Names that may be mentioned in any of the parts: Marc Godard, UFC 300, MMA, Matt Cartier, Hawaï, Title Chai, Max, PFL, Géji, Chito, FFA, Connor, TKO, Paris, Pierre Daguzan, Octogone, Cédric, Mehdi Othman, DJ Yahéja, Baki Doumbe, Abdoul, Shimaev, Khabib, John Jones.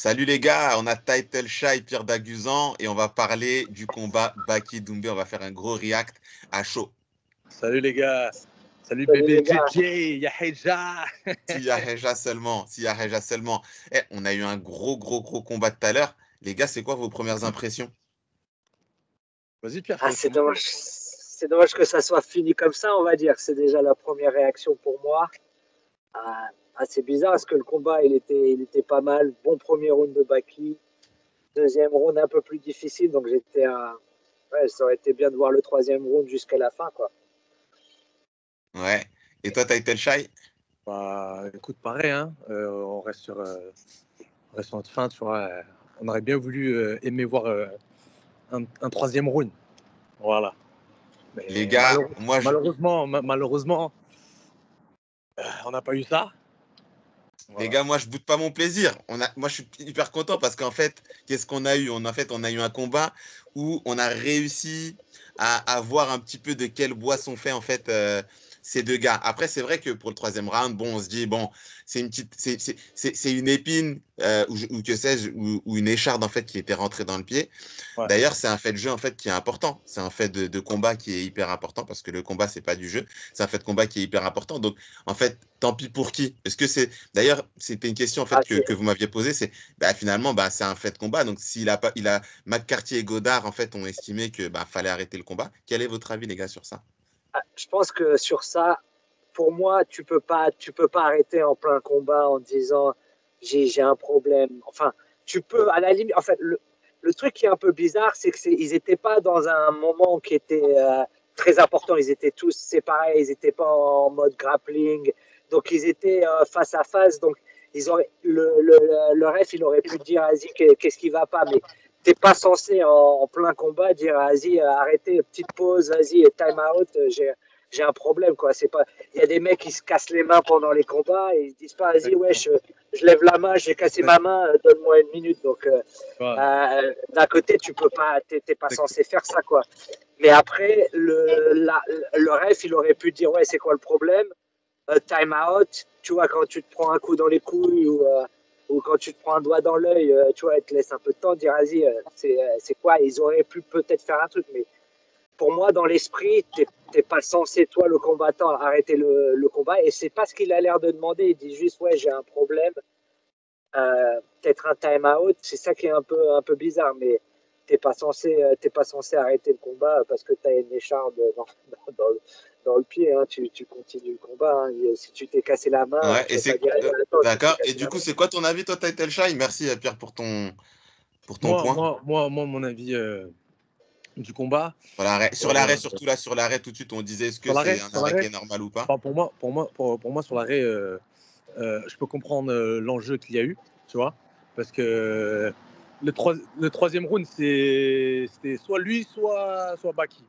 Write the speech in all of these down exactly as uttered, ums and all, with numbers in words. Salut les gars, on a Title Chai, Pierre Daguzan et on va parler du combat Baki Doumbe. On va faire un gros react à chaud. Salut les gars, salut, salut bébé D J Yahéja. Si Yahéja seulement, si Yahéja seulement. Eh, on a eu un gros gros gros combat tout à l'heure. Les gars, c'est quoi vos premières impressions? Vas-y Pierre. Ah, c'est dommage, c'est dommage que ça soit fini comme ça, on va dire. C'est déjà la première réaction pour moi. Ah. Ah, c'est bizarre parce que le combat, il était, il était pas mal. Bon premier round de Baki. Deuxième round un peu plus difficile. Donc, j'étais à... ouais, ça aurait été bien de voir le troisième round jusqu'à la fin, quoi. Ouais. Et toi, Title Chai? Bah, écoute, pareil, hein. Euh, on reste sur, euh, on reste sur notre fin, tu vois. Euh, on aurait bien voulu euh, aimer voir euh, un, un troisième round. Voilà. Mais les gars, malheureux, moi... Je... Malheureusement, ma malheureusement euh, on n'a pas eu ça. Voilà. Les gars, moi, je ne boude pas mon plaisir. On a, moi, je suis hyper content parce qu'en fait, qu'est-ce qu'on a eu? on, En fait, on a eu un combat où on a réussi à, à voir un petit peu de quel bois sont faits en fait, euh, ces deux gars. Après, c'est vrai que pour le troisième round, bon, on se dit, bon, c'est une, petite, c'est, c'est, c'est, c'est une épine euh, ou, ou que sais-je, ou, ou une écharde en fait, qui était rentrée dans le pied. Ouais. D'ailleurs, c'est un fait de jeu en fait, qui est important. C'est un fait de, de combat qui est hyper important parce que le combat, ce n'est pas du jeu. C'est un fait de combat qui est hyper important. Donc, en fait, tant pis pour qui? Est-ce que c'est d'ailleurs c'était une question en fait ah, que, que vous m'aviez posée, c'est bah, finalement bah, c'est un fait de combat. Donc s'il a pas, il a Matt Cartier et Godard en fait ont estimé que bah, fallait arrêter le combat. Quel est votre avis les gars sur ça? ah, Je pense que sur ça, pour moi, tu peux pas, tu peux pas arrêter en plein combat en disant j'ai j'ai un problème. Enfin, tu peux à la limite. En fait, le, le truc qui est un peu bizarre, c'est que c'est, ils étaient pas dans un moment qui était euh, très important. Ils étaient tous séparés. Ils étaient pas en mode grappling. Donc, ils étaient euh, face à face. Donc, ils auraient, le, le, le ref, il aurait pu dire à Asie qu'est-ce qui ne va pas. Mais tu n'es pas censé en, en plein combat dire à Asie, arrêtez, petite pause, Asie, time out, j'ai, j'ai un problème. Il y a des mecs qui se cassent les mains pendant les combats et ils ne disent pas, Asie, ouais, je, je lève la main, j'ai cassé ma main, donne-moi une minute. Donc, euh, euh, d'un côté, tu peux pas, tu n'es pas censé faire ça, quoi. Mais après, le, la, le ref, il aurait pu dire, ouais, c'est quoi le problème? Time out, tu vois, quand tu te prends un coup dans les couilles ou, euh, ou quand tu te prends un doigt dans l'œil, euh, tu vois, elle te laisse un peu de temps, dire vas-y, euh, c'est, euh, c'est quoi? Ils auraient pu peut-être faire un truc, mais pour moi, dans l'esprit, t'es, t'es pas censé, toi, le combattant, arrêter le, le combat, et c'est pas ce qu'il a l'air de demander. Il dit juste, ouais, j'ai un problème, euh, peut-être un time out, c'est ça qui est un peu, un peu bizarre, mais t'es pas censé, euh, t'es pas censé arrêter le combat parce que t'as une écharde dans, dans, dans le. Dans le pied, hein, tu, tu continues le combat. Hein. Si tu t'es cassé la main, ouais, et c'est... Dire, attends, d'accord. Et du coup, c'est quoi ton avis, toi, Title Chai? Merci, Pierre, pour ton pour ton moi, point. Moi, moi, moi, mon avis euh, du combat. Sur l'arrêt, sur l'arrêt, surtout là, sur l'arrêt, tout de suite, on disait est-ce que c'est un arrêt qui est normal ou pas? Enfin, pour moi, pour moi, pour, pour moi, sur l'arrêt, euh, euh, je peux comprendre euh, l'enjeu qu'il y a eu, tu vois, parce que le, trois, le troisième round, c'est c'était soit lui, soit soit Baki.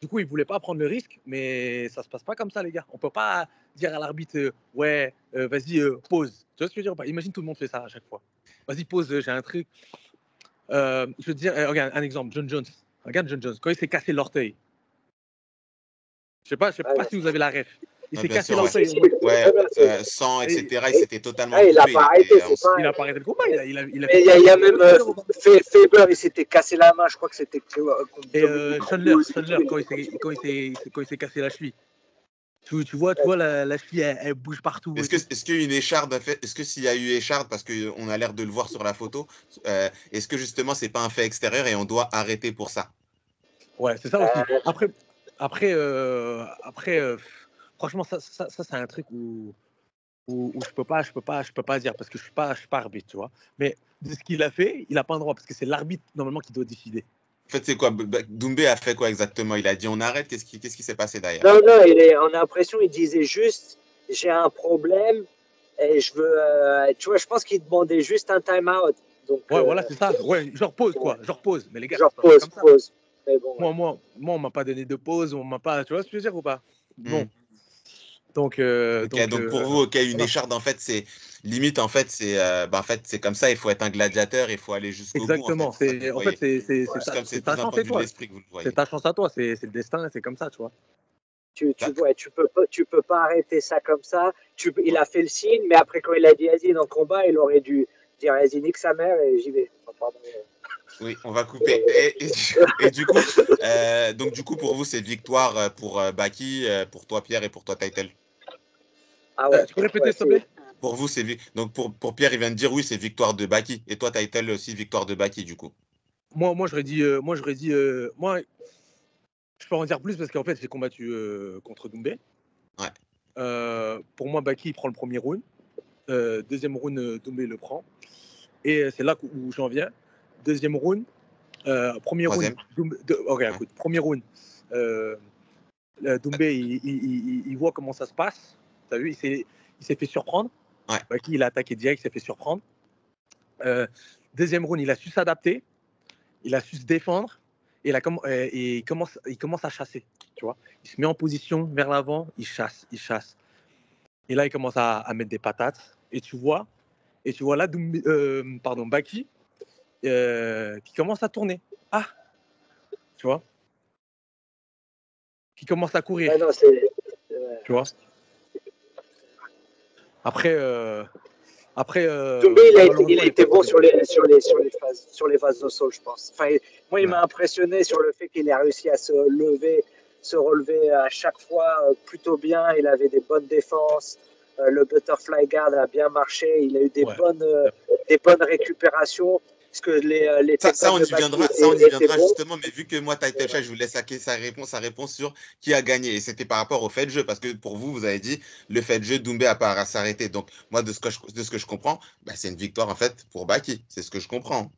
Du coup, ils ne voulaient pas prendre le risque, mais ça ne se passe pas comme ça, les gars. On ne peut pas dire à l'arbitre euh, « Ouais, euh, vas-y, euh, pause ». Tu vois ce que je veux dire? Imagine, tout le monde fait ça à chaque fois. « Vas-y, pause, euh, j'ai un truc. Euh, » Je veux te dire, euh, regarde un exemple, John Jones. Regarde John Jones, quand il s'est cassé l'orteil. Je ne sais pas, je sais ah, pas ouais. si vous avez la ref. Il ah, s'est cassé sûr, l'orteil. Ouais, ouais euh, sang, et cetera. Et, il s'était totalement ah, il n'a pas arrêté. Il, pas... il a pas arrêté le combat. Il a, il a, il a, il a, il a même euh, Faber, il s'était cassé la main. Je crois que c'était. Et euh, Chandler, Chandler, quand il s'est, quand il s'est, quand il s'est cassé la cheville. Tu, tu vois, tu vois la, la cheville, elle, elle bouge partout. Est-ce que, est-ce qu'il y a une écharde? Est-ce que s'il y a eu écharde, parce qu'on a l'air de le voir sur la photo, euh, est-ce que justement c'est pas un fait extérieur et on doit arrêter pour ça? Ouais, c'est ça aussi. Après, après, euh, après. Euh, Franchement, ça, ça, ça, c'est un truc où, où, où je peux pas, je peux pas, je peux pas dire parce que je suis pas, je suis pas arbitre, tu vois. Mais de ce qu'il a fait, il a pas le droit parce que c'est l'arbitre normalement qui doit décider. En fait, c'est quoi? Doumbe a fait quoi exactement? Il a dit on arrête. Qu'est-ce qui, qu'est-ce qui s'est passé derrière? Non, non. Il est, on a l'impression il disait juste j'ai un problème et je veux. Euh, tu vois, je pense qu'il demandait juste un time out. Donc, ouais, euh, voilà, c'est ça. Ouais, genre pause quoi, genre pause. Mais les gars, genre pause, pause. Mais bon, moi, ouais. moi, moi, on m'a pas donné de pause, on m'a pas. Tu vois ce que je veux dire ou pas? Bon. Mm. Donc, euh, okay, donc, donc pour euh, vous, ok, une écharde en fait, c'est limite en fait, c'est, euh, bah, en fait, c'est comme ça. Il faut être un gladiateur, il faut aller jusqu'au exactement, bout. Exactement. C'est en fait, c'est, c'est, c'est, ta, c'est ta chance à toi. C'est ta chance à toi. C'est, c'est le destin. C'est comme ça, tu vois. Tu, tu vois, tu peux, tu peux pas arrêter ça comme ça. Tu, il a fait le signe, mais après quand il a dit vas-y dans le combat, il aurait dû dis, vas-y, nique sa mère et j'y vais. Pardon. Oui, on va couper. Et, et, du, et du coup, euh, donc du coup, pour vous, c'est une victoire pour euh, Baki, pour toi, Pierre, et pour toi, Title. Ah ouais. Euh, tu peux répéter, s'il te plaît ? Pour vous, c'est donc pour, pour Pierre, il vient de dire oui, c'est victoire de Baki. Et toi, Title aussi, victoire de Baki, du coup. Moi, moi, j'aurais dit, euh, moi, j'aurais dit, euh, moi, je peux en dire plus parce qu'en fait, j'ai combattu euh, contre Doumbe. Ouais. Euh, pour moi, Baki il prend le premier round. Euh, deuxième round, Doumbe le prend. Et c'est là où j'en viens. Deuxième round, euh, premier Troisième. round, Doumbe, de, okay, ouais. écoute, premier round, euh, Doumbe, il, il, il, il voit comment ça se passe. T'as vu, il s'est, il s'est fait surprendre. Ouais. Baki, il a attaqué direct, il s'est fait surprendre. Euh, deuxième round, il a su s'adapter, il a su se défendre, et il, a com- et il, commence, il commence à chasser. Tu vois, il se met en position vers l'avant, il chasse, il chasse. Et là, il commence à, à mettre des patates. Et tu vois, et tu vois là, Doumbe, euh, pardon, Baki. Euh, qui commence à tourner. Ah, tu vois, qui commence à courir. Ah non, c'est... Tu vois. Après, euh... après. Euh... Doumbe, il a, il a été bon sur les sur les sur les phases sur les phases de saut, je pense. Enfin, moi, il m'a impressionné sur le fait qu'il a réussi à se lever, se relever à chaque fois plutôt bien. Il avait des bonnes défenses. Euh, le butterfly guard a bien marché. Il a eu des ouais. bonnes euh, des bonnes récupérations. Parce que les, les ça, ça, on y viendra, ça, on y viendra justement, mais vu que moi, Title Chai, je vous laisse saquer sa réponse, sa réponse sur qui a gagné. Et c'était par rapport au fait de jeu, parce que pour vous, vous avez dit, le fait de jeu, Doumbe a pas à s'arrêter. Donc, moi, de ce que je, de ce que je comprends, bah, c'est une victoire, en fait, pour Baki. C'est ce que je comprends.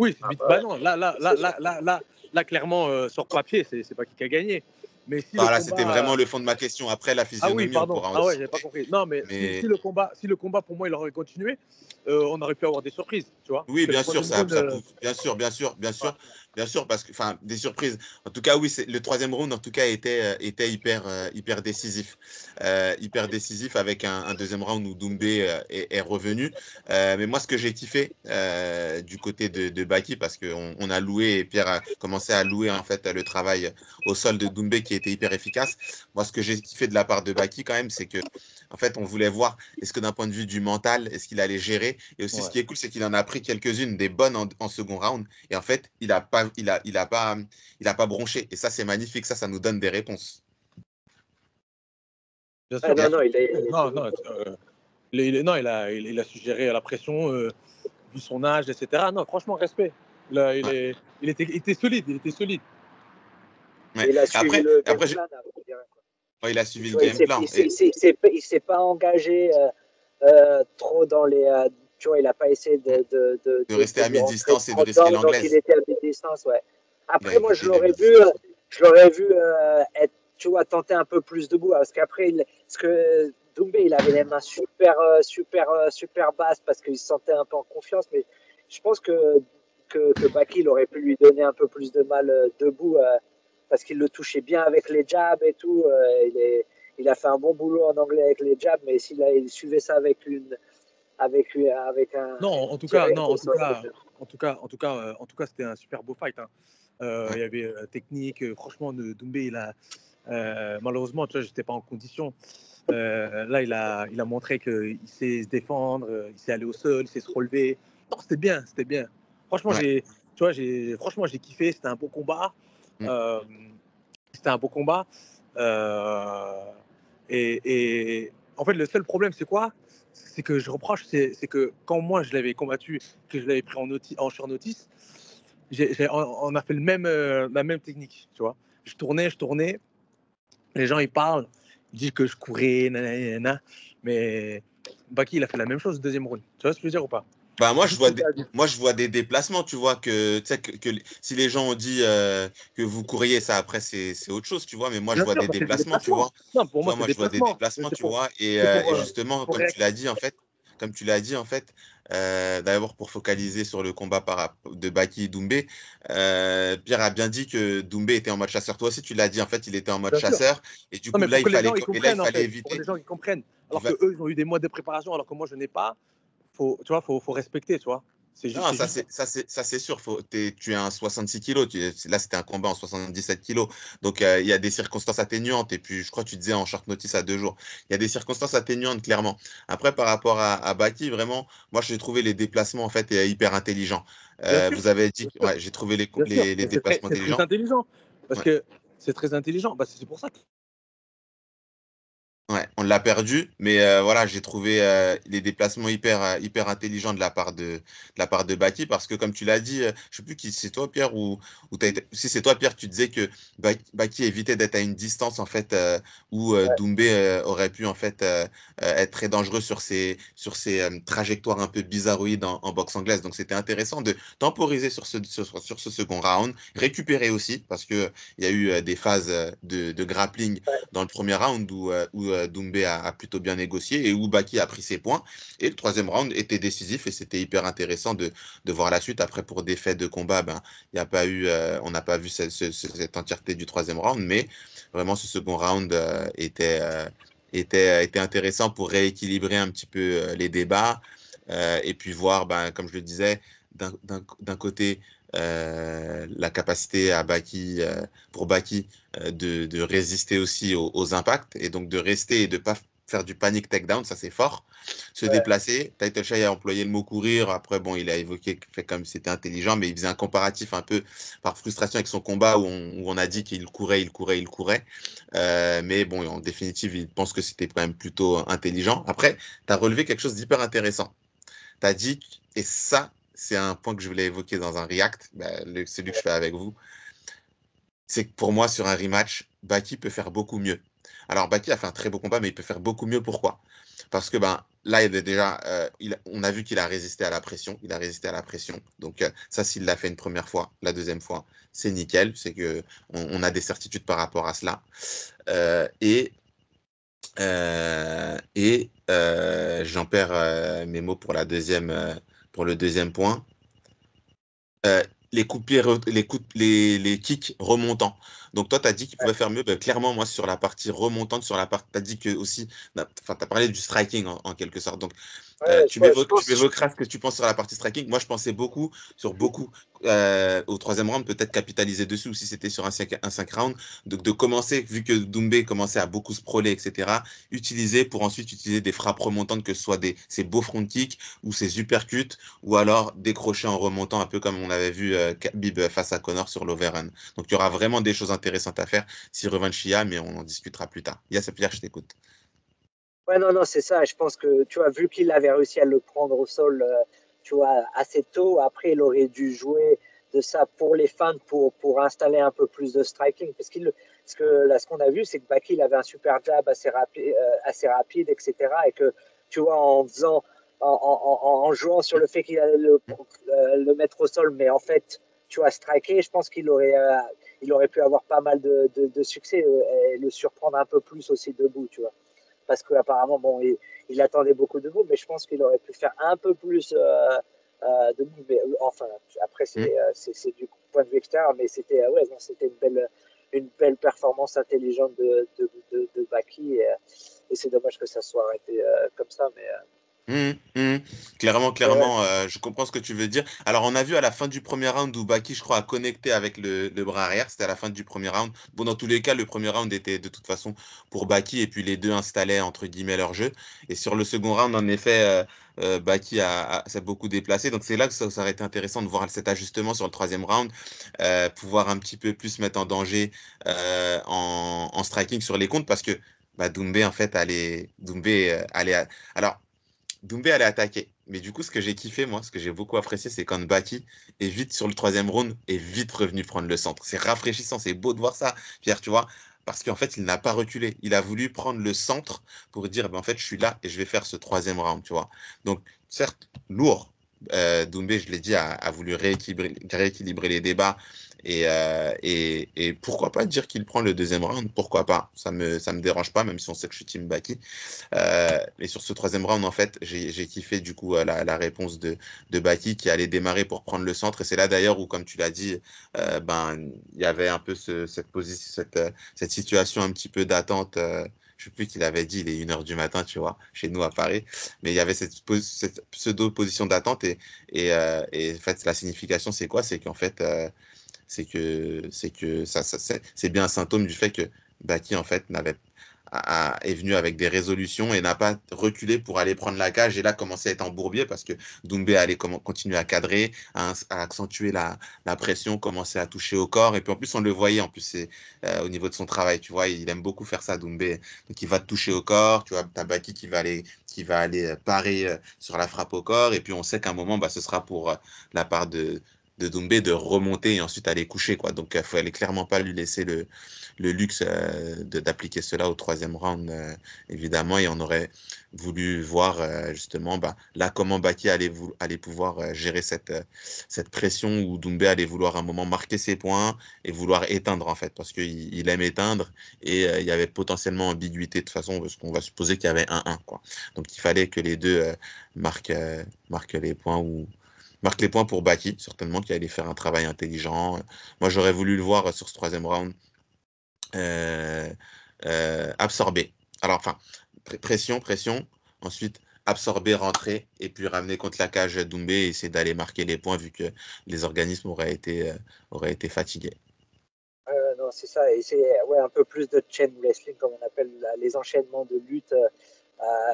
Oui, ah, bah, bah non, là, là, là, là, là, là, là clairement, euh, sur papier, c'est, c'est Baki qui a gagné. Mais si voilà, combat, c'était vraiment euh... le fond de ma question. Après la physionomie, ah oui, pardon. On pourra en ah ouais, j'avais pas compris. Non, mais, mais... Si, si le combat, si le combat pour moi, il aurait continué, euh, on aurait pu avoir des surprises, tu vois. Oui, bien sûr, ça, de... ça prouve. Bien sûr, bien sûr, bien sûr, bien sûr, parce que, enfin, des surprises. En tout cas, oui, c'est le troisième round. En tout cas, était était hyper euh, hyper décisif, euh, hyper décisif avec un, un deuxième round où Doumbe euh, est, est revenu. Euh, mais moi, ce que j'ai kiffé euh, du côté de, de Baki, parce que on, on a loué et Pierre a commencé à louer en fait le travail au sol de Doumbe qui était hyper efficace. Moi, ce que j'ai kiffé de la part de Baki quand même, c'est que en fait, on voulait voir est-ce que d'un point de vue du mental, est-ce qu'il allait gérer. Et aussi, ouais. ce qui est cool, c'est qu'il en a pris quelques-unes des bonnes en, en second round. Et en fait, il a pas, il a, il a pas, il a pas bronché. Et ça, c'est magnifique. Ça, ça nous donne des réponses. Bien sûr. Ah, non, non, il est, il est... non, non, euh, il, est, non il, a, il, il a suggéré à la pression, euh, vu son âge, et cetera. Non, franchement, respect. Là, il, ouais. est, il était, il était solide. Il était solide. Ouais. Il a suivi après, le game après, plan, je... ouais, il a suivi le game plan. Il ne s'est, et... s'est pas engagé euh, euh, trop dans les. Euh, tu vois, il n'a pas essayé de, de, de, de rester de, à mi-distance et de risquer l'anglaise. Il était à mi-distance, ouais. Après, ouais, moi, je l'aurais vu, euh, je l'aurais vu euh, être, tu vois, tenter un peu plus debout, hein, parce qu'après, il, parce que Doumbe, il avait les mains super, super, super basses parce qu'il se sentait un peu en confiance, mais je pense que que, que Baki, il aurait pu lui donner un peu plus de mal euh, debout. Euh, parce qu'il le touchait bien avec les jabs et tout. Euh, il, est, il a fait un bon boulot en anglais avec les jabs, mais s'il a, il suivait ça avec une, avec une, avec un. Non, en tout cas, non, en tout cas, en tout cas, en tout cas, euh, en tout cas, c'était un super beau fight. Hein. Euh, il y avait euh, technique. Euh, franchement, Doumbe, il a euh, malheureusement, tu vois, j'étais pas en condition. Euh, là, il a, il a montré qu'il sait se défendre, il sait aller au sol, il sait se relever. Non, c'était bien, c'était bien. Franchement, ouais. j'ai, tu vois, j'ai, franchement, j'ai kiffé. C'était un beau combat. Euh, c'était un beau combat euh, et, et en fait le seul problème c'est quoi, c'est que je reproche c'est, c'est que quand moi je l'avais combattu, que je l'avais pris en, noti- en short notice, j'ai, j'ai, on, on a fait le même, euh, la même technique, tu vois, je tournais, je tournais les gens ils parlent, ils disent que je courais nanana, nanana, mais Baki il a fait la même chose au deuxième round, tu vois ce que je veux dire ou pas? Bah moi je vois des, moi je vois des déplacements, tu vois, que tu sais que, que si les gens ont dit euh, que vous courriez ça après c'est c'est autre chose, tu vois, mais moi je vois des déplacements, tu vois. Non, pour moi, moi je vois des déplacements, tu vois, et, euh, et justement comme tu l'as dit en fait, comme tu l'as dit en fait, euh, d'abord pour focaliser sur le combat par, de Baki et Doumbe, euh, Pierre a bien dit que Doumbe était en mode chasseur, toi aussi tu l'as dit en fait, il était en mode chasseur et du coup là il fallait et là il fallait éviter pour les gens qui comprennent alors que eux ils ont eu des mois de préparation alors que moi je n'ai pas. Faut, tu vois, faut, faut respecter, tu vois. Juste, non, ça c'est sûr. Faut, tu es un soixante-six kilos. Tu, là, c'était un combat en soixante-dix-sept kilos. Donc, il euh, y a des circonstances atténuantes. Et puis, je crois que tu disais en short notice à deux jours. Il y a des circonstances atténuantes, clairement. Après, par rapport à, à Baki, vraiment, moi, j'ai trouvé les déplacements en fait hyper intelligents. Euh, vous avez dit, ouais, j'ai trouvé les, les, les déplacements très, intelligents. C'est très intelligent. Parce ouais. que c'est très intelligent. Bah, c'est pour ça que. Ouais, on l'a perdu, mais euh, voilà, j'ai trouvé euh, les déplacements hyper, hyper intelligents de la part de, de la part de Baki, parce que comme tu l'as dit, euh, je sais plus qui c'est toi Pierre ou, ou t'as été, si c'est toi Pierre, tu disais que Baki évitait d'être à une distance en fait euh, où euh, ouais. Doumbé euh, aurait pu en fait euh, euh, être très dangereux sur ses sur ses euh, trajectoires un peu bizarroïdes en, en boxe anglaise. Donc c'était intéressant de temporiser sur ce sur, sur ce second round, récupérer aussi parce que il euh, y a eu euh, des phases de, de grappling ouais. dans le premier round où, euh, où euh, Doumbé a, a plutôt bien négocié et où Baki a pris ses points. Et le troisième round était décisif et c'était hyper intéressant de, de voir la suite. Après, pour des faits de combat, ben, y a pas eu, euh, on n'a pas vu cette, cette, cette entièreté du troisième round, mais vraiment ce second round euh, était, euh, était, était intéressant pour rééquilibrer un petit peu euh, les débats euh, et puis voir, ben, comme je le disais, d'un côté, Euh, la capacité à Baki, euh, pour Baki euh, de, de résister aussi aux, aux impacts et donc de rester et de ne pas faire du panic takedown, ça c'est fort. Se ouais. déplacer, Title Chai a employé le mot courir, après bon il a évoqué fait comme c'était intelligent, mais il faisait un comparatif un peu par frustration avec son combat où on, où on a dit qu'il courait, il courait, il courait. Euh, mais bon, en définitive, il pense que c'était quand même plutôt intelligent. Après, tu as relevé quelque chose d'hyper intéressant. Tu as dit, et ça, c'est un point que je voulais évoquer dans un react, bah, le, celui que je fais avec vous, c'est que pour moi, sur un rematch, Baki peut faire beaucoup mieux. Alors, Baki a fait un très beau combat, mais il peut faire beaucoup mieux. Pourquoi? Parce que ben, là, il est déjà, euh, il, on a vu qu'il a résisté à la pression. Il a résisté à la pression. Donc, euh, ça, s'il l'a fait une première fois, la deuxième fois, c'est nickel. C'est qu'on on a des certitudes par rapport à cela. Euh, et euh, et euh, j'en perds euh, mes mots pour la deuxième... Euh, Pour le deuxième point, euh, les coups pieds, les, coups, les, les kicks remontants. Donc, toi, tu as dit qu'il pouvait ouais. faire mieux. Ben, clairement, moi, sur la partie remontante, sur la partie, tu as dit que aussi, enfin, tu as parlé du striking en, en quelque sorte. Donc, ouais, euh, tu m'évoqueras ce que tu penses sur la partie striking. Moi, je pensais beaucoup, sur beaucoup, euh, au troisième round, peut-être capitaliser dessus, ou si c'était sur un cinq rounds, de, de commencer, vu que Doumbé commençait à beaucoup se proler, et cetera, utiliser pour ensuite utiliser des frappes remontantes, que ce soit des, ces beaux front kicks ou ces uppercuts, ou alors décrocher en remontant, un peu comme on avait vu euh, Khabib face à Connor sur l'overrun. Donc, il y aura vraiment des choses intéressantes à faire si revanche y a, mais on en discutera plus tard. Yassine, Pierre, je t'écoute. Ouais, non, non, c'est ça. Je pense que, tu vois, vu qu'il avait réussi à le prendre au sol, euh, tu vois, assez tôt, après, il aurait dû jouer de ça pour les fans, pour, pour installer un peu plus de striking. Parce, qu'il, parce que là, ce qu'on a vu, c'est que Baki, il avait un super jab assez, rapi, euh, assez rapide, et cetera. Et que, tu vois, en faisant, en, en, en, en jouant sur le fait qu'il allait le, euh, le mettre au sol, mais en fait, tu vois, striker, je pense qu'il aurait... Euh, il aurait pu avoir pas mal de, de, de succès et le surprendre un peu plus aussi debout, tu vois. Parce qu'apparemment, bon, il, il attendait beaucoup debout, mais je pense qu'il aurait pu faire un peu plus euh, euh, debout. Mais, enfin, après, c'est mmh. du point de vue extérieur, mais c'était ouais, une, belle, une belle performance intelligente de, de, de, de Baki. Et, et c'est dommage que ça soit arrêté euh, comme ça, mais... Euh, Mmh, mmh. Clairement, clairement, ouais. euh, je comprends ce que tu veux dire. Alors, on a vu à la fin du premier round où Baki, je crois, a connecté avec le, le bras arrière. C'était à la fin du premier round. Bon, dans tous les cas, le premier round était de toute façon pour Baki et puis les deux installaient entre guillemets leur jeu. Et sur le second round, en effet, euh, euh, Baki a, a s'est beaucoup déplacé. Donc, c'est là que ça, ça aurait été intéressant de voir cet ajustement sur le troisième round, euh, pouvoir un petit peu plus mettre en danger euh, en, en striking sur les comptes parce que bah, Doumbé, en fait, allait. Doumbé euh, allait. À... Alors. Doumbé allait attaquer, mais du coup, ce que j'ai kiffé, moi, ce que j'ai beaucoup apprécié, c'est quand Baki est vite sur le troisième round et vite revenu prendre le centre. C'est rafraîchissant, c'est beau de voir ça, Pierre, tu vois, parce qu'en fait, il n'a pas reculé. Il a voulu prendre le centre pour dire, ben, en fait, je suis là et je vais faire ce troisième round, tu vois. Donc, certes, lourd, euh, Doumbé, je l'ai dit, a, a voulu rééquilibrer, rééquilibrer les débats et, euh, et, et pourquoi pas dire qu'il prend le deuxième round, pourquoi pas, ça me, ça me dérange pas, même si on sait que je suis team Baki. Euh, et sur ce troisième round, en fait, j'ai kiffé du coup la, la réponse de, de Baki qui allait démarrer pour prendre le centre. Et c'est là d'ailleurs où, comme tu l'as dit, euh, ben, il y avait un peu ce, cette, position, cette, cette situation un petit peu d'attente. Euh, je je sais plus qu'il avait dit, il est une heure du matin, tu vois, chez nous à Paris. Mais il y avait cette, cette pseudo-position d'attente. Et, et, euh, et en fait, la signification, c'est quoi? C'est qu'en fait, euh, c'est que, c'est que ça, ça, c'est, c'est bien un symptôme du fait que Baki, en fait, n'avait, a, a, est venu avec des résolutions et n'a pas reculé pour aller prendre la cage. Et là, commençait à être embourbier parce que Doumbé allait comment, continuer à cadrer, à, à accentuer la, la pression, commencer à toucher au corps. Et puis, en plus, on le voyait, en plus, c'est, euh, au niveau de son travail, tu vois, il aime beaucoup faire ça, Doumbé. Donc, il va te toucher au corps. Tu vois, t'as Baki qui va aller, qui va aller parer euh, sur la frappe au corps. Et puis, on sait qu'à un moment, bah, ce sera pour euh, la part de... de Doumbé de remonter et ensuite aller coucher, quoi. Donc il ne fallait clairement pas lui laisser le, le luxe euh, de, d'appliquer cela au troisième round, euh, évidemment, et on aurait voulu voir euh, justement bah, là comment Baki allait, vou- allait pouvoir euh, gérer cette, euh, cette pression où Doumbé allait vouloir à un moment marquer ses points et vouloir éteindre, en fait, parce qu'il il aime éteindre et euh, il y avait potentiellement ambiguïté de toute façon parce qu'on va supposer qu'il y avait un un, quoi. Donc il fallait que les deux euh, marquent, euh, marquent les points ou marque les points pour Baki, certainement, qui allait faire un travail intelligent. Moi, j'aurais voulu le voir sur ce troisième round euh, euh, absorber. Alors, enfin, pression, pression, ensuite absorber, rentrer, et puis ramener contre la cage Doumbé et essayer d'aller marquer les points vu que les organismes auraient été, euh, auraient été fatigués. Euh, non, c'est ça. Et c'est ouais, un peu plus de chain wrestling, comme on appelle les enchaînements de lutte. Euh,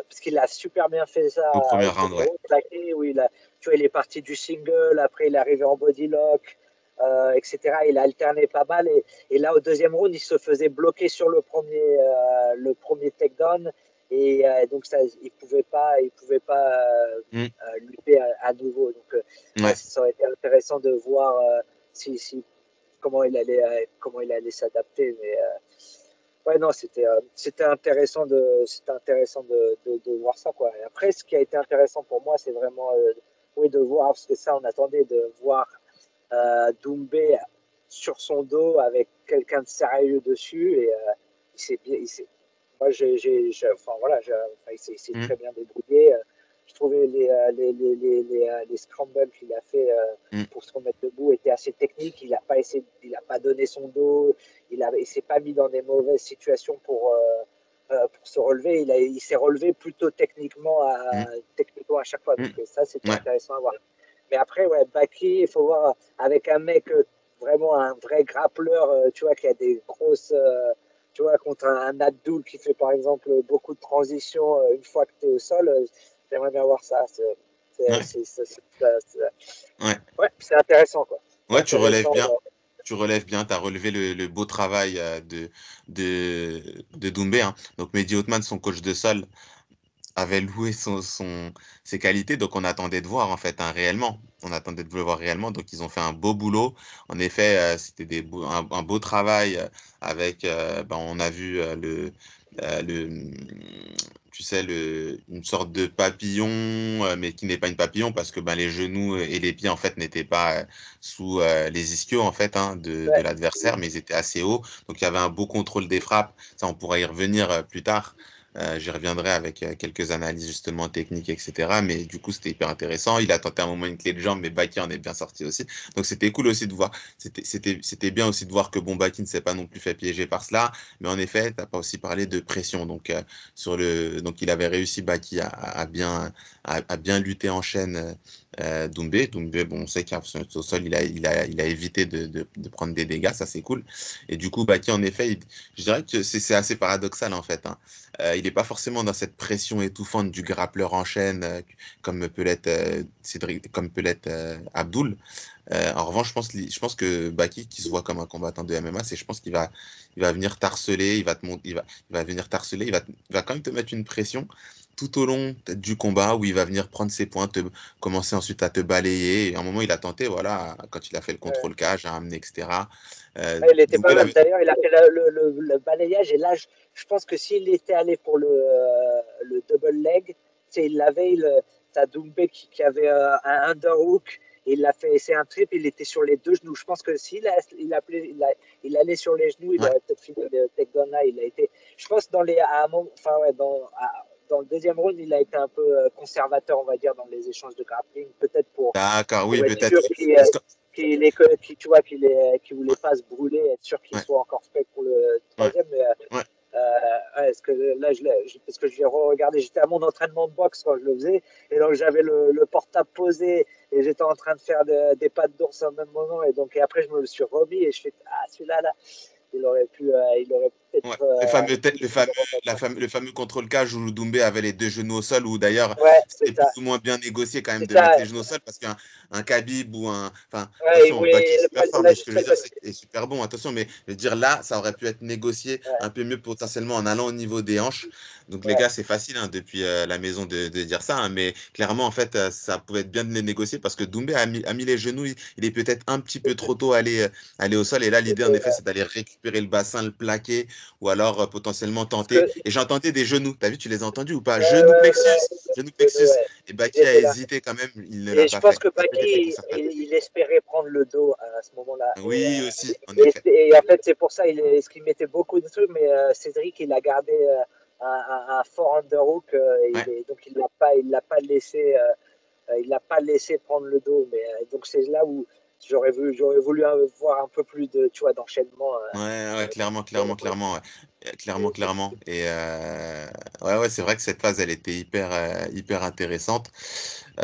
parce qu'il a super bien fait ça. Au premier round, ouais. Claqué, où il a, tu vois, il est parti du single, après il est arrivé en body lock, euh, et cetera. Il a alterné pas mal. Et, et là, au deuxième round, il se faisait bloquer sur le premier, euh, le premier takedown. Et euh, donc, ça, il pouvait pas, il pouvait pas euh, mm. euh, lutter à, à nouveau. Donc, euh, ouais. là, ça aurait été intéressant de voir euh, si, si, comment il allait, euh, comment il allait s'adapter. Mais, euh, Ouais, non, c'était, euh, c'était intéressant, de, c'était intéressant de, de, de voir ça, quoi. Et après, ce qui a été intéressant pour moi, c'est vraiment euh, oui, de voir, parce que ça, on attendait de voir euh, Doumbé sur son dos avec quelqu'un de sérieux dessus. Et euh, il s'est bien, il s'est, moi, j'ai, j'ai, j'ai, enfin, voilà, j'ai, enfin, il s'est, il s'est mmh. très bien débrouillé. Je trouvais les, les, les, les, les, les scrambles qu'il a fait euh, mmh. pour se remettre debout étaient assez techniques. Il n'a pas essayé, il n'a pas donné son dos. Il ne s'est pas mis dans des mauvaises situations pour, euh, pour se relever. Il, a, il s'est relevé plutôt techniquement à, mmh. techniquement à chaque fois. Donc mmh. ça, c'était ouais. intéressant à voir. Mais après, ouais, Baki, il faut voir avec un mec euh, vraiment un vrai grappleur, euh, tu vois, qui a des grosses... Euh, tu vois, contre un, un Abdoul qui fait, par exemple, beaucoup de transitions euh, une fois que tu es au sol... Euh, J'aimerais bien voir ça. C'est, c'est, ouais. c'est, c'est, c'est, c'est, c'est... Ouais. Ouais, c'est intéressant, quoi. C'est ouais, intéressant, tu relèves bien. Euh... Tu relèves bien. Tu as relevé le, le beau travail de, de, de Doumbé. Hein. Donc, Mehdi Othman, son coach de sol, avait loué son, son, ses qualités. Donc, on attendait de voir, en fait, hein, réellement. On attendait de le voir réellement. Donc, ils ont fait un beau boulot. En effet, euh, c'était des beaux, un, un beau travail avec... Euh, ben, on a vu euh, le... Euh, le tu sais, le, une sorte de papillon, euh, mais qui n'est pas une papillon parce que ben, les genoux et les pieds, en fait, n'étaient pas euh, sous euh, les ischios, en fait, hein, de, ouais. de l'adversaire, mais ils étaient assez hauts. Donc, il y avait un beau contrôle des frappes. Ça, on pourra y revenir euh, plus tard. Euh, j'y reviendrai avec euh, quelques analyses, justement, techniques, et cetera. Mais du coup, c'était hyper intéressant. Il a tenté un moment une clé de jambe, mais Baki en est bien sorti aussi. Donc, c'était cool aussi de voir. C'était, c'était, c'était bien aussi de voir que bon, Baki ne s'est pas non plus fait piéger par cela. Mais en effet, tu n'as pas aussi parlé de pression. Donc, euh, sur le... Donc il avait réussi, Baki, à, à, bien, à, à bien lutter en chaîne euh, Doumbé. Doumbé, bon, on sait qu'au sol, il a, il a, il a évité de, de, de prendre des dégâts. Ça, c'est cool. Et du coup, Baki, en effet, il... je dirais que c'est, c'est assez paradoxal, en fait, hein. Euh, il n'est pas forcément dans cette pression étouffante du grappleur en chaîne euh, comme peut l'être euh, Cédric, comme peut l'être euh, Abdoul. Euh, en revanche, je pense, je pense que Baki, qui se voit comme un combattant de M M A, c'est je pense qu'il va, il va venir t'harceler, il va te monter, il va, il va venir t'harceler, il va, il va quand même te mettre une pression tout au long du combat où il va venir prendre ses points, te, commencer ensuite à te balayer. Et à un moment, il a tenté, voilà, quand il a fait le contrôle cage, à amener, et cetera. Euh, ouais, il était pas mal. D'ailleurs, il a fait le, le, le balayage. Et là, je, je pense que s'il était allé pour le, euh, le double leg, il l'avait, il, t'as Doumbé qui, qui avait euh, un underhook. Il l'a fait, c'est un trip, il était sur les deux genoux. Je pense que s'il a, il a, il a, il allait sur les genoux, il ouais. aurait peut-être fini le takedown là. Il a été, je pense, dans les, à un moment, enfin ouais, dans, à, dans le deuxième round, il a été un peu conservateur, on va dire, dans les échanges de grappling, peut-être pour. D'accord, pour oui, être peut-être. Sûr qu'il, que... qu'il est, qu'il, tu vois, qu'il est, qu'il voulait pas se brûler, être sûr qu'il ouais. soit encore prêt pour le troisième. Ouais. Mais, ouais. Euh, est-ce que là, je l'ai, parce que je l'ai regardé, j'étais à mon entraînement de boxe quand je le faisais, et donc j'avais le, le portable posé, et j'étais en train de faire de, des pattes d'ours en même moment, et donc et après je me le suis remis, et je fais ah celui-là là, il aurait pu, euh, il aurait peut-être. Ouais, euh, le fameux, euh, le fameux, la fameux, le fameux contrôle cage où Doumbé avait les deux genoux au sol, où d'ailleurs ouais, c'était plus ou moins bien négocié quand même de ça, mettre ouais. les genoux au sol, parce qu'un un Khabib ou un, enfin, ouais, oui, est super fort, mais je peux le dire, c'est super bon. Attention, mais je veux dire là, ça aurait pu être négocié ouais. un peu mieux potentiellement en allant au niveau des hanches. Donc ouais. les gars, c'est facile hein, depuis euh, la maison de, de dire ça, hein, mais clairement en fait, euh, ça pouvait être bien de les négocier parce que Doumbé a mis, a mis les genoux. Il, il est peut-être un petit peu trop tôt allé euh, aller au sol, et là l'idée en effet, c'est d'aller récupérer le bassin, le plaquer, ou alors euh, potentiellement tenter. Que... Et j'entendais des genoux. T'as vu, tu les as entendus ou pas? ouais, Genoux ouais, plexus, ouais. genoux plexus. Ouais. Et Baki a hésité quand même. Il ne l'a pas fait. Je pense que Baki, il, il, il espérait prendre le dos à ce moment-là. Oui, et, aussi. En et, et en fait, c'est pour ça il est, qu'il mettait beaucoup de trucs, mais euh, Cédric, il a gardé euh, un, un, un fort underhook, euh, et ouais. il est, donc il l'a pas, il l'a pas laissé, euh, il l'a pas laissé prendre le dos. Mais euh, donc c'est là où. J'aurais voulu, j'aurais voulu voir un peu plus de, tu vois, d'enchaînement. Ouais, ouais, clairement, clairement, clairement, ouais. clairement, clairement. Et euh, ouais, ouais, c'est vrai que cette phase, elle était hyper, hyper intéressante.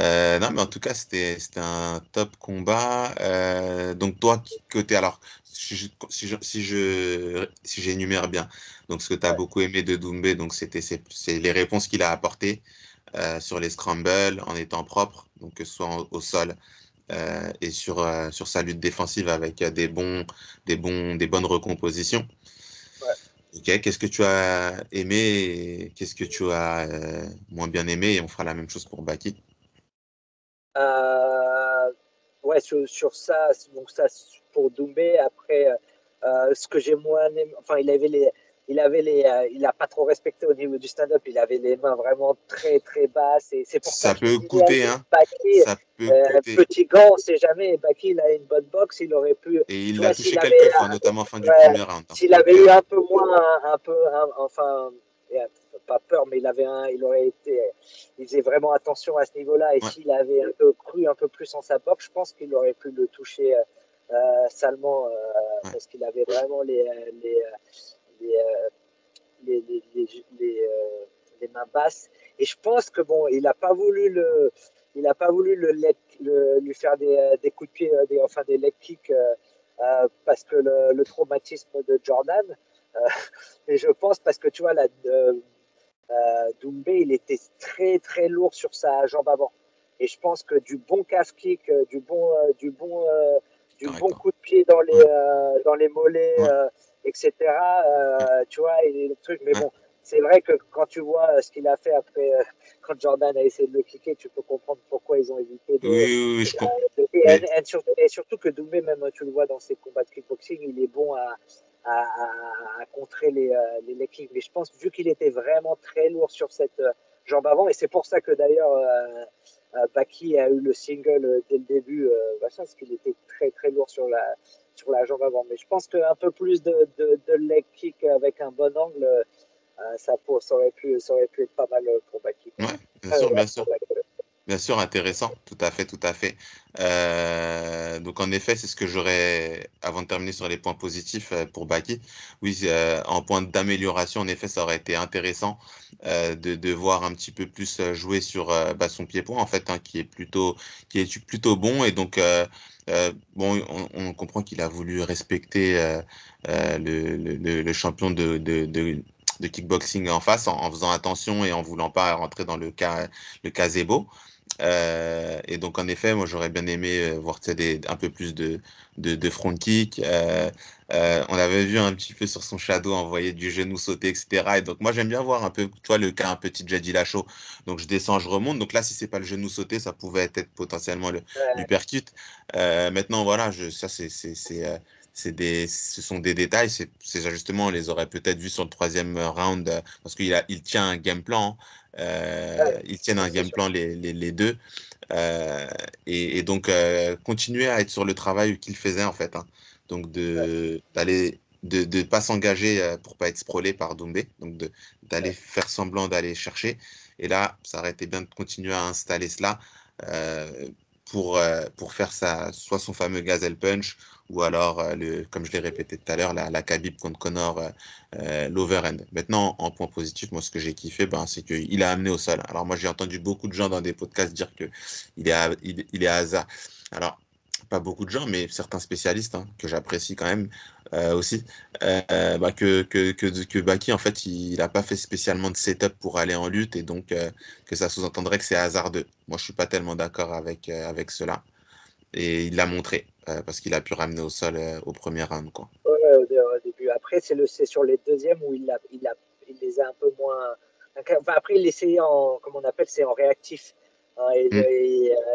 Euh, non, mais en tout cas, c'était, c'était un top combat. Euh, donc toi, côté, alors, si je, si je, si je, si j'énumère bien, donc ce que tu as ouais. beaucoup aimé de Doumbé, donc c'était, c'est, c'est les réponses qu'il a apportées euh, sur les scrambles en étant propre, donc que ce soit en, au sol. Euh, et sur, euh, sur sa lutte défensive avec euh, des, bons, des, bons, des bonnes recompositions. Ouais. Okay, qu'est-ce que tu as aimé et qu'est-ce que tu as euh, moins bien aimé? Et on fera la même chose pour Baki. Euh, ouais, sur, sur ça, donc ça pour Doumbé. Après, euh, ce que j'ai moins aimé, enfin, il avait les. Il avait les, euh, il a pas trop respecté au niveau du stand-up. Il avait les mains vraiment très très basses et c'est pour ça. Ça peut coûter, hein. Baki, ça peut euh, coûter. Petit gant, on sait jamais. Baki, il a une bonne boxe, il aurait pu. Et il l'a touché quelques fois, notamment fin du premier round. S'il avait eu un peu moins, un, un peu, un, enfin, pas peur, mais il avait un, il aurait été, il faisait vraiment attention à ce niveau-là. Et ouais. s'il avait un peu cru un peu plus en sa boxe, je pense qu'il aurait pu le toucher euh, salement euh, ouais. parce qu'il avait vraiment les les Les, euh, les, les, les, les, euh, les mains basses, et je pense que bon, il n'a pas voulu le, il a pas voulu le, leg, le lui faire des, des coups de pied, des, enfin des leg kicks, euh, euh, parce que le, le traumatisme de Jordan, euh, et je pense parce que tu vois là, euh, euh, Doumbé, il était très très lourd sur sa jambe avant, et je pense que du bon calf kick, du bon, euh, du bon, euh, du bon coup de pied dans les, euh, dans les mollets. Euh, et cetera. Euh, tu vois, et le truc. Mais bon, c'est vrai que quand tu vois ce qu'il a fait après, euh, quand Jordan a essayé de le cliquer, tu peux comprendre pourquoi ils ont évité. De, oui, oui, oui, je euh, comprends. De, et, Mais... et, surtout, et surtout que Doumbé, même tu le vois dans ses combats de kickboxing, il est bon à, à, à, à contrer les, les, les kicks. Mais je pense, vu qu'il était vraiment très lourd sur cette euh, jambe avant, et c'est pour ça que d'ailleurs, euh, euh, Baki a eu le single euh, dès le début, euh, parce qu'il était très, très lourd sur la. sur la jambe avant, mais je pense qu'un peu plus de, de, de leg kick avec un bon angle, euh, ça, pour, ça, aurait pu, ça aurait pu être pas mal pour Baki. Ouais, bien sûr, euh, bien sûr. Bien sûr, intéressant, tout à fait, tout à fait. Euh, donc en effet, c'est ce que j'aurais, avant de terminer sur les points positifs euh, pour Baki, oui, euh, en point d'amélioration, en effet, ça aurait été intéressant euh, de, de voir un petit peu plus jouer sur euh, bah, son pied-point, en fait, hein, qui est plutôt, qui est plutôt bon, et donc euh, Euh, bon, on, on comprend qu'il a voulu respecter euh, euh, le, le, le champion de, de, de, de kickboxing en face en, en faisant attention et en voulant pas rentrer dans le cas le gazebo. Euh, et donc en effet, moi j'aurais bien aimé euh, voir des, un peu plus de, de, de front kick. Euh, euh, on avait vu un petit peu sur son shadow envoyer du genou sauter, et cetera. Et donc moi j'aime bien voir un peu, tu vois, le cas un petit Jadi Lachaud. Donc je descends, je remonte. Donc là, si c'est pas le genou sauté, ça pouvait être potentiellement le l'uppercut. Euh, maintenant voilà, je, ça c'est c'est c'est euh, C'est des, ce sont des détails, c'est, ces ajustements, on les aurait peut-être vus sur le troisième round, euh, parce qu'il a, il tient un game plan, euh, ils tiennent un game plan les, les, les deux, euh, et, et donc euh, continuer à être sur le travail qu'il faisait en fait, hein. Donc de d'aller de de pas s'engager pour pas être sprolé par Doumbé, donc de, d'aller faire semblant d'aller chercher, et là ça aurait été bien de continuer à installer cela. Euh, pour, euh, pour faire sa, soit son fameux gazelle punch ou alors, euh, le, comme je l'ai répété tout à l'heure, la, la Khabib contre Connor, euh, euh, l'overhand. Maintenant, en point positif, moi, ce que j'ai kiffé, ben, c'est qu'il a amené au sol. Alors, moi, j'ai entendu beaucoup de gens dans des podcasts dire qu'il est à, il, il est à hasard. Alors, pas beaucoup de gens, mais certains spécialistes, hein, que j'apprécie quand même euh, aussi, euh, bah, que, que, que, que Baki, en fait, il n'a pas fait spécialement de setup pour aller en lutte et donc euh, que ça sous-entendrait que c'est hasardeux. Moi, je ne suis pas tellement d'accord avec, euh, avec cela. Et il l'a montré euh, parce qu'il a pu ramener au sol euh, au premier round. Quoi. Ouais, au début. Après, c'est, le, c'est sur les deuxièmes où il, a, il, a, il les a un peu moins… Enfin, après, il essayait en, comme on appelle, c'est en réactif. Hein, il, mmh.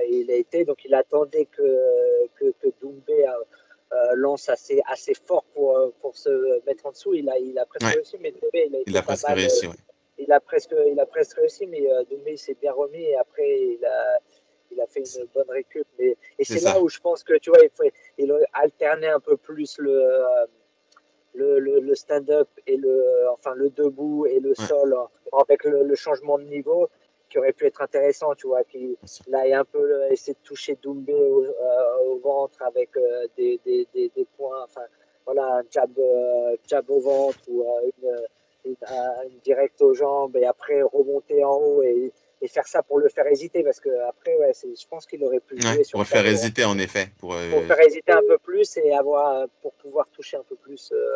il, il a été, donc il attendait que, que, que Doumbe euh, lance assez, assez fort pour, pour se mettre en dessous. Il a, il a presque ouais. réussi, mais Doumbe, il a, il a presque mal, réussi. Ouais. Il, a presque, il a presque réussi, mais Doumbe s'est bien remis et après il a, il a fait une bonne récup. Mais, et c'est, c'est là ça. Où je pense que tu vois, il faut il alterner un peu plus le, le, le, le stand-up et le, enfin, le debout et le ouais. sol avec le, le changement de niveau. Qui aurait pu être intéressant, tu vois, qui là est un peu euh, essayer de toucher Doumbe au, euh, au ventre avec euh, des, des, des, des points, enfin voilà, un jab, euh, jab au ventre ou euh, une, une, une, une directe aux jambes et après remonter en haut et, et faire ça pour le faire hésiter parce que après, ouais, c'est, je pense qu'il aurait pu jouer ouais, sur pour le faire hésiter en effet, pour, euh, pour faire hésiter un peu plus et avoir pour pouvoir toucher un peu plus. Euh,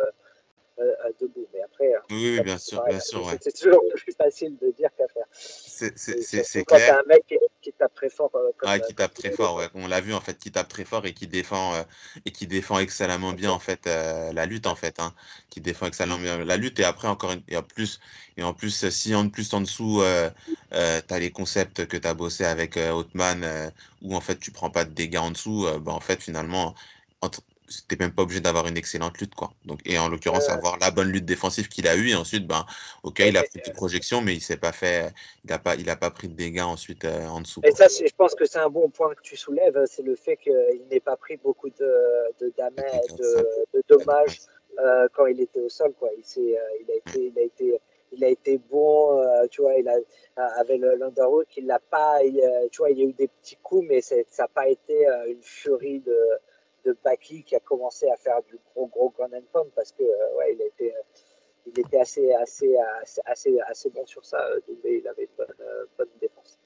Euh, debout, mais après, oui, oui bien sûr, pareil, bien sûr, ouais. c'est toujours plus facile de dire qu'à faire. C'est, c'est, c'est, c'est quand clair. T'as un mec qui, qui tape très fort, euh, comme, ah, qui tape très fort, ouais. On l'a vu en fait, qui tape très fort et qui défend euh, et qui défend excellemment bien en fait euh, la lutte en fait, hein, qui défend excellemment bien la lutte et après encore une, et en plus et en plus si en plus en dessous euh, euh, t'as les concepts que t'as bossé avec euh, Othman euh, où en fait tu prends pas de dégâts en dessous, euh, bah en fait finalement entre t'es même pas obligé d'avoir une excellente lutte quoi. Donc, et en l'occurrence euh... avoir la bonne lutte défensive qu'il a eu et ensuite ben ok il a pris des projections mais il s'est pas fait il a pas il a pas pris de dégâts ensuite euh, en dessous. Et quoi. Ça c'est, je pense que c'est un bon point que tu soulèves, c'est le fait qu'il n'ait pas pris beaucoup de de damage, de, de dommages euh, quand il était au sol quoi. Il s'est euh, il a été il a été il a été bon euh, tu vois il a avec l'underhook il l'a pas il, tu vois il y a eu des petits coups mais c'est, ça n'a pas été euh, une furie de de Baki qui a commencé à faire du gros gros gun and pound parce que euh, ouais il était euh, il était assez assez assez assez, assez bon sur ça euh, Doumbe, il avait une bonne, euh, bonne défense.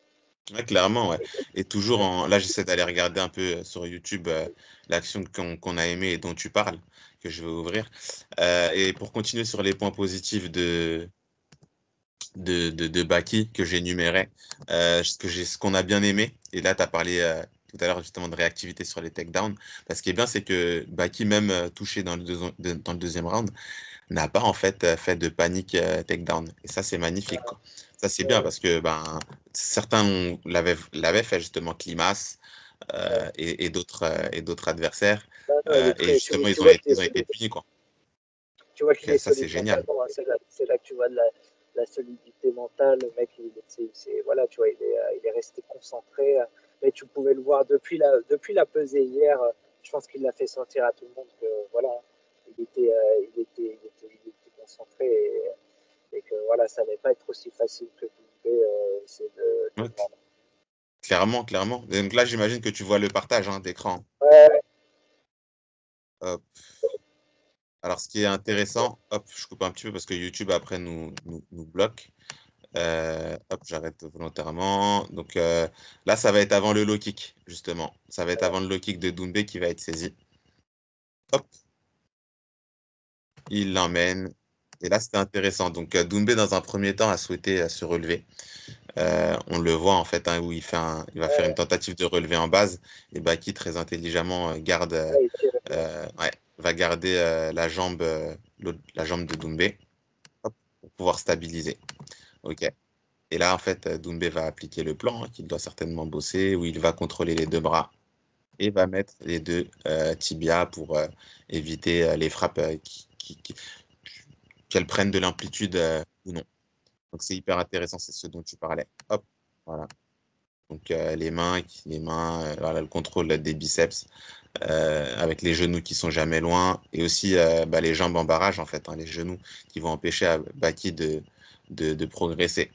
Ouais, clairement ouais. Et toujours en là j'essaie d'aller regarder un peu sur YouTube euh, l'action qu'on, qu'on a aimée et dont tu parles que je vais ouvrir euh, et pour continuer sur les points positifs de de de, de Baki que j'énumérais euh, ce que j'ai ce qu'on a bien aimé et là tu as parlé euh, tout à l'heure justement de réactivité sur les takedowns. Ce qui est bien, c'est que Baki, même euh, touché dans le, deuxi- de, dans le deuxième round, n'a pas en fait euh, fait de panique euh, takedown. Et ça, c'est magnifique. Quoi. Ça, c'est bien parce que ben, certains on l'avait, l'avaient fait justement Climas euh, et, et, d'autres, euh, et d'autres adversaires. Euh, et justement, ils ont été, ils ont été punis. Quoi. Tu vois qu'il est ça, c'est génial. Hein, c'est, là, c'est là que tu vois de la, la solidité mentale. Le mec, il, c'est, c'est, voilà, tu vois, il, est, il est resté concentré. Mais tu pouvais le voir depuis la, depuis la pesée hier, je pense qu'il l'a fait sentir à tout le monde que voilà, il était, euh, il était, il était, il était concentré et, et que voilà, ça n'allait pas être aussi facile que vous euh, essayer de, de ouais. le prendre. Clairement, clairement. Donc là, j'imagine que tu vois le partage hein, d'écran. Ouais. Hop. Alors, ce qui est intéressant, hop, je coupe un petit peu parce que YouTube après nous, nous, nous bloque. Euh, hop, j'arrête volontairement. Donc euh, là, ça va être avant le low kick, justement. Ça va être avant le low kick de Doumbe qui va être saisi. Hop. Il l'emmène. Et là, c'était intéressant. Donc Doumbe, dans un premier temps, a souhaité euh, se relever. Euh, on le voit, en fait, hein, où il, fait un, il va ouais. faire une tentative de relever en base. Et Baki, très intelligemment, euh, garde, euh, euh, ouais, va garder euh, la, jambe, euh, la jambe de Doumbe hop, pour pouvoir stabiliser. Ok. Et là, en fait, Doumbe va appliquer le plan hein, qu'il doit certainement bosser, où il va contrôler les deux bras et va mettre les deux euh, tibias pour euh, éviter euh, les frappes euh, qui, qui, qui, qu'elles prennent de l'amplitude euh, ou non. Donc, c'est hyper intéressant, c'est ce dont tu parlais. Hop, voilà. Donc, euh, les mains, les mains euh, voilà, le contrôle des biceps euh, avec les genoux qui sont jamais loin et aussi euh, bah, les jambes en barrage, en fait, hein, les genoux qui vont empêcher à Baki de... De, de progresser.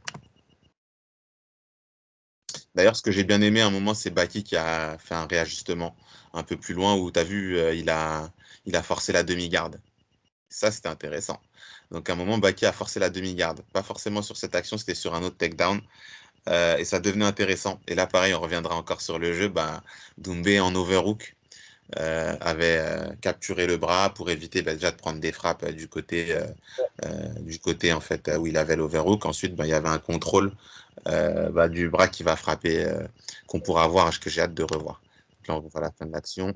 D'ailleurs, ce que j'ai bien aimé à un moment, c'est Baki qui a fait un réajustement un peu plus loin où tu as vu, euh, il, a, il a forcé la demi-garde. Ça, c'était intéressant. Donc, à un moment, Baki a forcé la demi-garde. Pas forcément sur cette action, c'était sur un autre takedown. Euh, et ça devenait intéressant. Et là, pareil, on reviendra encore sur le jeu. Bah, Doumbe en overhook euh, avait euh, capturé le bras pour éviter bah, déjà de prendre des frappes euh, du côté, euh, euh, du côté en fait, euh, où il avait l'overhook. Ensuite, bah, il y avait un contrôle euh, bah, du bras qui va frapper, euh, qu'on pourra voir, que j'ai hâte de revoir. Donc là, on voit la fin de l'action.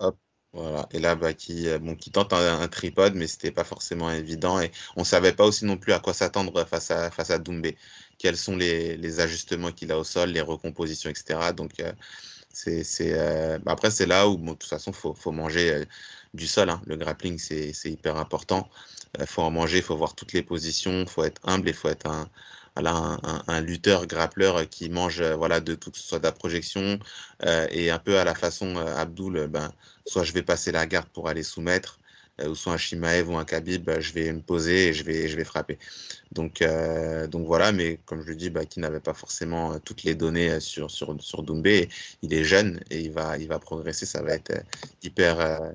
Hop. Voilà, et là, bah, qui, bon, qui tente un, un tripod, mais ce n'était pas forcément évident. Et on ne savait pas aussi non plus à quoi s'attendre face à, face à Doumbe. Quels sont les, les ajustements qu'il a au sol, les recompositions, et cetera. Donc, euh, c'est, c'est, euh, bah, après, c'est là où, bon, de toute façon, il faut, faut manger euh, du sol. Hein. Le grappling, c'est hyper important. Il euh, faut en manger, il faut voir toutes les positions. Il faut être humble et il faut être un, voilà, un, un, un lutteur, grappleur qui mange euh, voilà, de tout, que ce soit de la projection. Euh, et un peu à la façon euh, Abdoul, euh, ben, soit je vais passer la garde pour aller soumettre, euh, ou soit un Shimaev ou un Khabib, bah, je vais me poser et je vais, je vais frapper. Donc, euh, donc voilà, mais comme je le dis, bah, qui n'avait pas forcément toutes les données sur, sur, sur Doumbe, il est jeune et il va, il va progresser, ça va être hyper euh,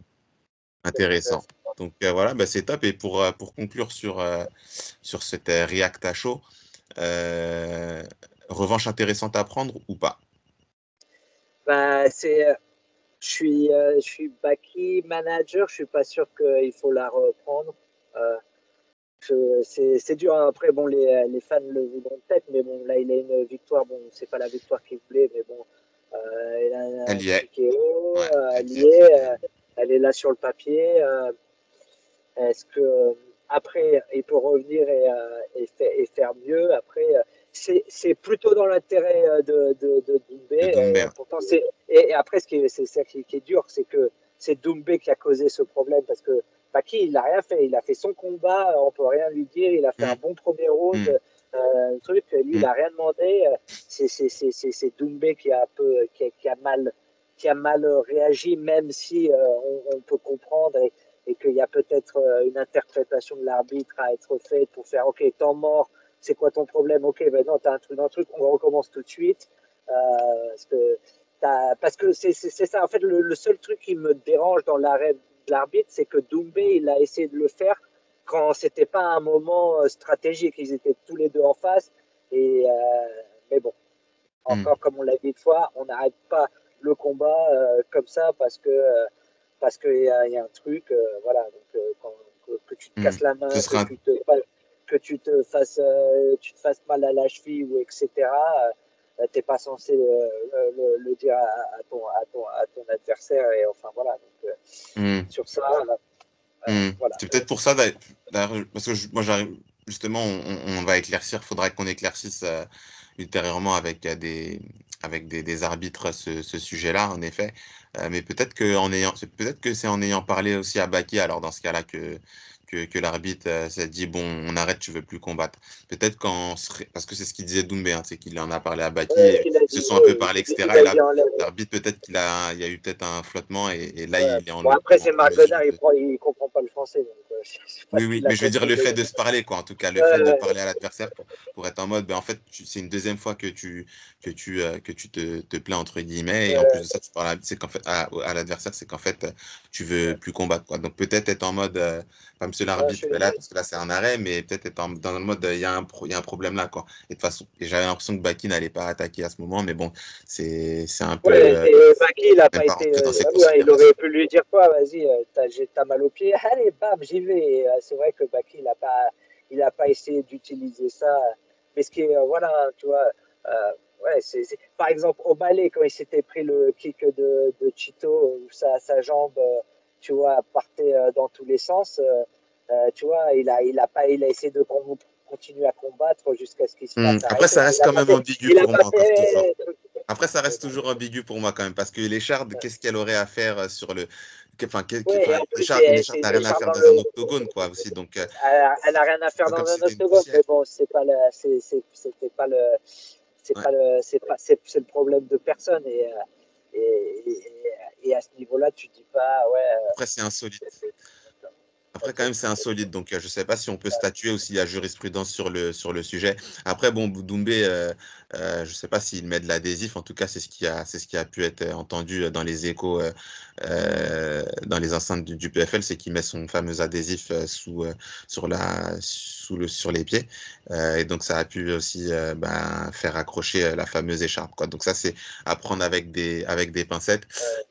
intéressant. Donc euh, voilà, bah, c'est top. Et pour, pour conclure sur, euh, sur cette euh, react à chaud, euh, revanche intéressante à prendre ou pas? Bah, c'est... Euh... Je suis, euh, je suis Baki manager, je suis pas sûr qu'il faut la reprendre. Euh, c'est dur. Après, bon, les, les fans le voudront peut-être, mais bon, là, il a une victoire. Bon, c'est pas la victoire qu'il voulait, mais bon, euh, il a un T K O, ouais, elle y est, euh, elle est là sur le papier. Euh, Est-ce que euh, après, il peut revenir et, euh, et, fait, et faire mieux? Après, euh, c'est plutôt dans l'intérêt de, de, de Doumbe. Et, pourtant, et, et après, ce qui est, c'est ça qui, qui est dur, c'est que c'est Doumbe qui a causé ce problème parce que Baki, il n'a rien fait. Il a fait son combat, on ne peut rien lui dire. Il a fait mmh. un bon premier round, mmh. euh, truc. Lui, il n'a rien demandé. C'est Doumbe qui a, un peu, qui, a, qui, a mal, qui a mal réagi, même si euh, on, on peut comprendre et, et qu'il y a peut-être une interprétation de l'arbitre à être faite pour faire « Ok, temps mort ». C'est quoi ton problème? Ok, ben non, t'as un truc, un truc, on recommence tout de suite. Euh, parce que t'as, parce que c'est ça. En fait, le, le seul truc qui me dérange dans l'arrêt de l'arbitre, c'est que Doumbe, il a essayé de le faire quand c'était pas un moment stratégique. Ils étaient tous les deux en face. Et euh, mais bon, encore mmh. comme on l'a dit une fois, on n'arrête pas le combat euh, comme ça parce que euh, parce qu'il y a, y a un truc, euh, voilà. Donc euh, quand, que, que tu te casses mmh. la main, sera... que tu te bah, que tu te fasses, euh, tu te fasses mal à la cheville ou et cetera. Euh, t'es pas censé euh, le, le, le dire à, à, ton, à, ton, à ton adversaire et enfin voilà. Donc, euh, mmh. Sur ça, euh, mmh. voilà. C'est peut-être pour ça d'ailleurs parce que je, moi j'arrive justement, on, on va éclaircir. Faudrait qu'on éclaircisse euh, ultérieurement avec euh, des avec des, des arbitres ce, ce sujet-là en effet. Euh, mais peut-être que en ayant, peut-être que c'est en ayant parlé aussi à Baki. Alors dans ce cas-là que que, que l'arbitre euh, s'est dit, bon, on arrête, tu veux plus combattre. Peut-être qu'en parce que c'est ce qu'il disait Doumbe, hein, c'est qu'il en a parlé à Baki, ouais, et ils se sont un peu parlé, et cetera. Et l'arbitre, peut-être qu'il a, il y a eu peut-être un flottement, et, et là, ouais. il est en... Bon, après, c'est Marc Godard, il ne comprend pas le français. Donc, euh, je sais pas oui, oui, mais je veux dire, le fait de se parler, quoi, en tout cas, le ouais, fait ouais. de parler à l'adversaire pour, pour être en mode, ben, en fait, c'est une deuxième fois que tu, que tu, euh, que tu te, te plains, entre guillemets, et ouais. en plus de ça, tu parles à, fait, à, à l'adversaire, c'est qu'en fait, tu veux ouais. plus combattre, quoi. Donc, peut-être être en mode... Euh, pas monsieur l'arbitre, ouais, là, parce que là c'est un arrêt, mais peut-être dans le mode, il y, y a un problème là, quoi. Et de toute façon, j'avais l'impression que Baki n'allait pas attaquer à ce moment, mais bon, c'est un peu... Ouais, euh, Baki, il n'a pas été... Euh, ouais, il aurait pu lui dire quoi, vas-y, t'as mal au pied, allez, bam, j'y vais. C'est vrai que Baki, il n'a pas, il a pas essayé d'utiliser ça. Mais ce qui est, voilà, tu vois, euh, ouais, c'est... Par exemple, au balai, quand il s'était pris le kick de, de Chito, sa, sa jambe... Euh, tu vois, partait dans tous les sens, euh, tu vois, il a, il, a pas, il a essayé de continuer à combattre jusqu'à ce qu'il se passe. Mmh. Après, ça reste quand même ambigu pour moi. Fait... Après, ça reste toujours ambigu pour moi quand même, parce que les Shards, ouais. qu'est-ce qu'elle aurait à faire sur le... Enfin, ouais, les Shards, elle n'a rien à faire dans un octogone, quoi, aussi, donc... Euh... Elle n'a rien à faire dans un octogone, mais bon, c'est pas le... C'était pas le... C'est pas le... C'est le problème de personne, et... Et, et, et à ce niveau-là, tu dis pas, ouais. Après, c'est insolite. Après, quand même, c'est insolite. Donc, je ne sais pas si on peut statuer ou s'il y a jurisprudence sur le, sur le sujet. Après, bon, Doumbe, euh, euh, je ne sais pas s'il met de l'adhésif. En tout cas, c'est ce qui a, c'est ce qui a pu être entendu dans les échos, euh, euh, dans les enceintes du, du P F L. C'est qu'il met son fameux adhésif sous, euh, sur, la, sous le, sur les pieds. Euh, et donc, ça a pu aussi euh, ben, faire accrocher la fameuse écharpe, quoi. Donc, ça, c'est à prendre avec des, avec des pincettes.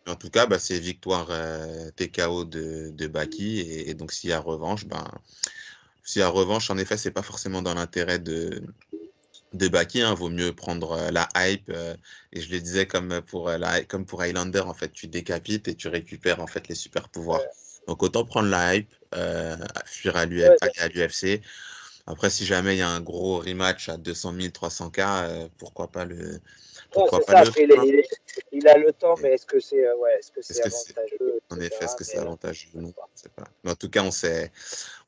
Mais en tout cas, ben, c'est victoire euh, T K O de, de Baki. Et, et donc, s'il y a revanche, ben, s'il y a revanche, en effet, ce n'est pas forcément dans l'intérêt de, de Baki. Hein. Vaut mieux prendre la hype. Euh, et je le disais, comme pour, la, comme pour Highlander, en fait, tu décapites et tu récupères en fait, les super pouvoirs. Donc, autant prendre la hype, euh, fuir à l'U F C. Après, si jamais il y a un gros rematch à deux cent mille, trois cents K, euh, pourquoi pas le... Pourquoi non, pas ça, le... il, est, il, est, il a le temps, mais est-ce que c'est euh, ouais, est-ce que c'est avantageux? En effet, est-ce que c'est avantageux? Non, je sais pas. Mais en tout cas, on s'est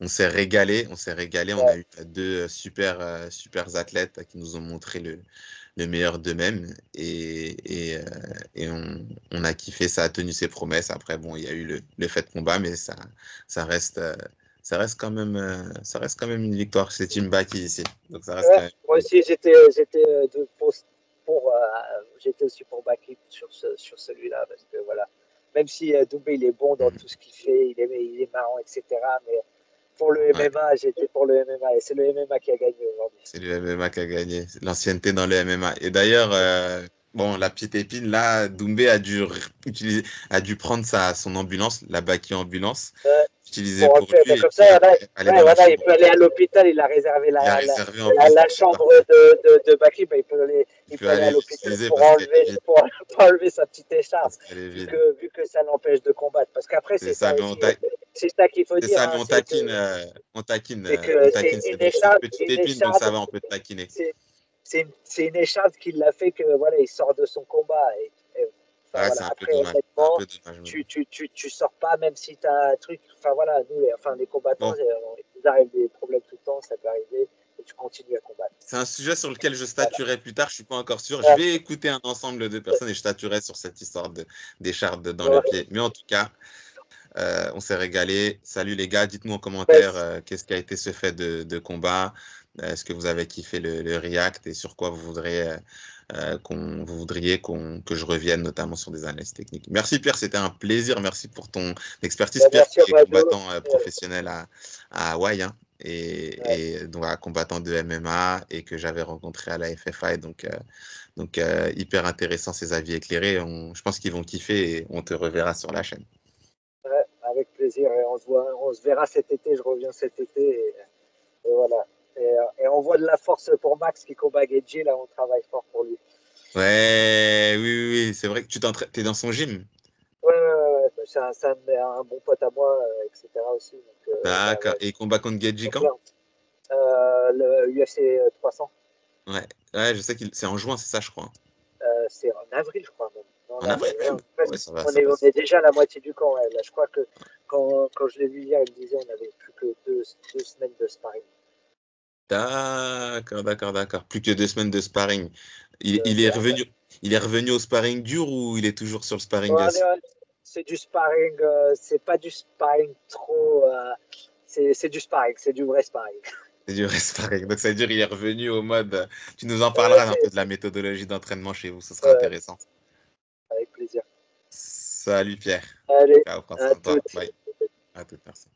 on s'est régalé, on s'est régalé. Ouais. On a eu deux super euh, super athlètes qui nous ont montré le, le meilleur d'eux-mêmes et, et, euh, et on, on a kiffé. Ça a tenu ses promesses. Après, bon, il y a eu le, le fait de combat, mais ça ça reste. Euh, Ça reste, quand même, ça reste quand même une victoire. C'est Team Baki ici. Donc ça reste ouais, même... Moi aussi, j'étais pour, pour, euh, aussi pour Baki sur, ce, sur celui-là. Parce que voilà, même si euh, Doumbe, il est bon dans mmh. tout ce qu'il fait, il est, il est marrant, et cetera. Mais pour le M M A, ouais. j'étais pour le M M A. Et c'est le M M A qui a gagné aujourd'hui. C'est le M M A qui a gagné. L'ancienneté dans le M M A. Et d'ailleurs... Euh... Bon, la petite épine, là, Doumbe a dû, utiliser, a dû prendre sa, son ambulance, la Baki ambulance, euh, utilisée pour, pour lui. Comme ça, il, il, ouais, voilà, il peut aller à l'hôpital, il a réservé la, a réservé la, la, la, la chambre de, de, de Baki, bah, il peut aller, il il peut aller, aller à l'hôpital pour, pour, pour enlever sa petite écharpe, vu que, vu que ça l'empêche de combattre. Parce qu'après, c'est ça, ça c'est ça qu'il faut dire. C'est ça, mais on hein, taquine, que, euh, on taquine, c'est une petite épine, donc ça va, on peut taquiner. C'est une écharpe qui l'a fait que voilà, il sort de son combat. Et, et, ah, voilà, après, honnêtement, tu, tu, tu, tu sors pas, même si tu as un truc. Enfin voilà, nous, les, enfin, les combattants, bon. on, il nous arrive des problèmes tout le temps, ça peut arriver, et tu continues à combattre. C'est un sujet sur lequel je statuerai voilà. plus tard, je suis pas encore sûr. Ouais. Je vais écouter un ensemble de personnes et je statuerai sur cette histoire d'écharpe dans ouais. le pied. Mais en tout cas, euh, on s'est régalé. Salut les gars, dites-nous en commentaire ouais. euh, qu'est-ce qui a été ce fait de, de combat. Est-ce que vous avez kiffé le, le React et sur quoi vous voudriez, euh, qu'on, vous voudriez qu'on, que je revienne, notamment sur des analyses techniques. Merci Pierre, c'était un plaisir. Merci pour ton expertise. Bien, Pierre, qui est combattant euh, professionnel à, à Hawaï hein, et, ouais. et donc un combattant de M M A et que j'avais rencontré à la F F A. Et donc, euh, donc euh, hyper intéressant ces avis éclairés. On, je pense qu'ils vont kiffer et on te reverra sur la chaîne. Ouais, avec plaisir. Et on se voit, on se verra cet été. Je reviens cet été et, et voilà. Et, et on voit de la force pour Max qui combat Géji, là on travaille fort pour lui. Ouais, oui, oui, oui. C'est vrai que tu t'es dans son gym. Ouais, ouais, ouais. C'est un, un, un bon pote à moi, euh, et cetera aussi. D'accord. Euh, et combat contre Géji quand euh, le U F C trois cents. Ouais, ouais je sais que c'est en juin, c'est ça, je crois. Euh, c'est en avril, je crois. Même. En, en avril, avril. En fait, ouais, ça va, on, ça est, on est déjà à la moitié du camp. Ouais. Là, je crois que quand, quand je l'ai vu hier, il me disait qu'on n'avait plus que deux, deux semaines de sparring. D'accord, d'accord, d'accord. Plus que deux semaines de sparring. Il, euh, il, est revenu, il est revenu au sparring dur ou il est toujours sur le sparring ouais, de... C'est du sparring, euh, c'est pas du sparring trop... Euh, c'est du sparring, c'est du vrai sparring. C'est du vrai sparring. Donc ça veut dire qu'il est revenu au mode... Tu nous en parleras ouais, un peu de la méthodologie d'entraînement chez vous, ce sera ouais. intéressant. Avec plaisir. Salut Pierre. Allez, ciao, à, à toutes. Bye. À toutes, merci.